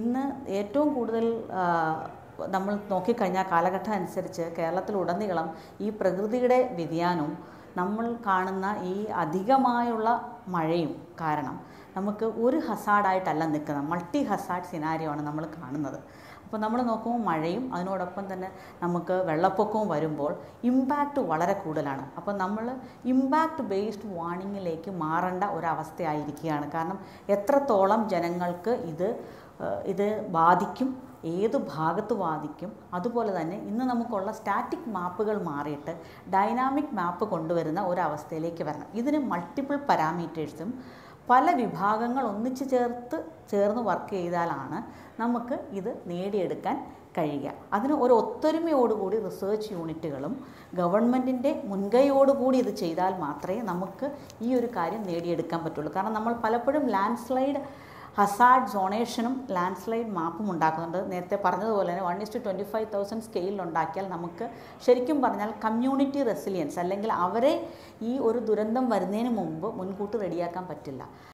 ഇന്ന് ഏറ്റവും കൂടുതൽ നമ്മൾ നോക്കി കഴിഞ്ഞ കാലഘട്ടം അനുസരിച്ച് കേരളത്തിലുടനീളം ഈ പ്രകൃതിയുടെ വ്യതിയാനവും നമ്മൾ കാണുന്ന ഈ അധികമായുള്ള മഴയും കാരണം നമുക്ക് ഒരു ഹസാർഡായിട്ടല്ല നിൽക്കുന്നത് മൾട്ടി ഹസാർഡ് സിനാരിയോ ആണ് നമ്മൾ കാണുന്നത്. അപ്പോൾ നമ്മൾ നോക്കുമ്പോൾ മഴയും അതിനോടൊപ്പം തന്നെ നമുക്ക് വെള്ളപ്പൊക്കവും വരുമ്പോൾ ഇമ്പാക്റ്റ് വളരെ കൂടുതലാണ്. അപ്പോൾ നമ്മൾ ഇമ്പാക്റ്റ് ബേസ്ഡ് വാർണിങ്ങിലേക്ക് മാറേണ്ട ഒരവസ്ഥയായിരിക്കുകയാണ്. കാരണം എത്രത്തോളം ജനങ്ങൾക്ക് ഇത് ബാധിക്കും, ഏത് ഭാഗത്ത് ബാധിക്കും. അതുപോലെ തന്നെ ഇന്ന് നമുക്കുള്ള സ്റ്റാറ്റിക് മാപ്പുകൾ മാറിയിട്ട് ഡൈനാമിക് മാപ്പ് കൊണ്ടുവരുന്ന ഒരവസ്ഥയിലേക്ക് വരണം. ഇതിന് മൾട്ടിപ്പിൾ പാരാമീറ്റേഴ്സും പല വിഭാഗങ്ങൾ ഒന്നിച്ച് ചേർന്ന് വർക്ക് ചെയ്താലാണ് നമുക്ക് ഇത് നേടിയെടുക്കാൻ കഴിയുക. അതിന് ഒരു ഒത്തൊരുമയോടുകൂടി റിസർച്ച് യൂണിറ്റുകളും ഗവൺമെൻറ്റിൻ്റെ മുൻകൈയോടുകൂടി ഇത് ചെയ്താൽ മാത്രമേ നമുക്ക് ഈ ഒരു കാര്യം നേടിയെടുക്കാൻ പറ്റുള്ളൂ. കാരണം നമ്മൾ പലപ്പോഴും ലാൻഡ്സ്ലൈഡ് ഹസാർഡ് സോണേഷനും ലാൻഡ്സ്ലൈഡ് മാപ്പും ഉണ്ടാക്കുന്നുണ്ട്. നേരത്തെ പറഞ്ഞതുപോലെ തന്നെ 1:25,000 സ്കെയിലുണ്ടാക്കിയാൽ നമുക്ക് ശരിക്കും പറഞ്ഞാൽ കമ്മ്യൂണിറ്റി റെസിലിയൻസ് അല്ലെങ്കിൽ അവരെ ഈ ഒരു ദുരന്തം വരുന്നതിന് മുമ്പ് മുൻകൂട്ടി റെഡിയാക്കാൻ പറ്റില്ല.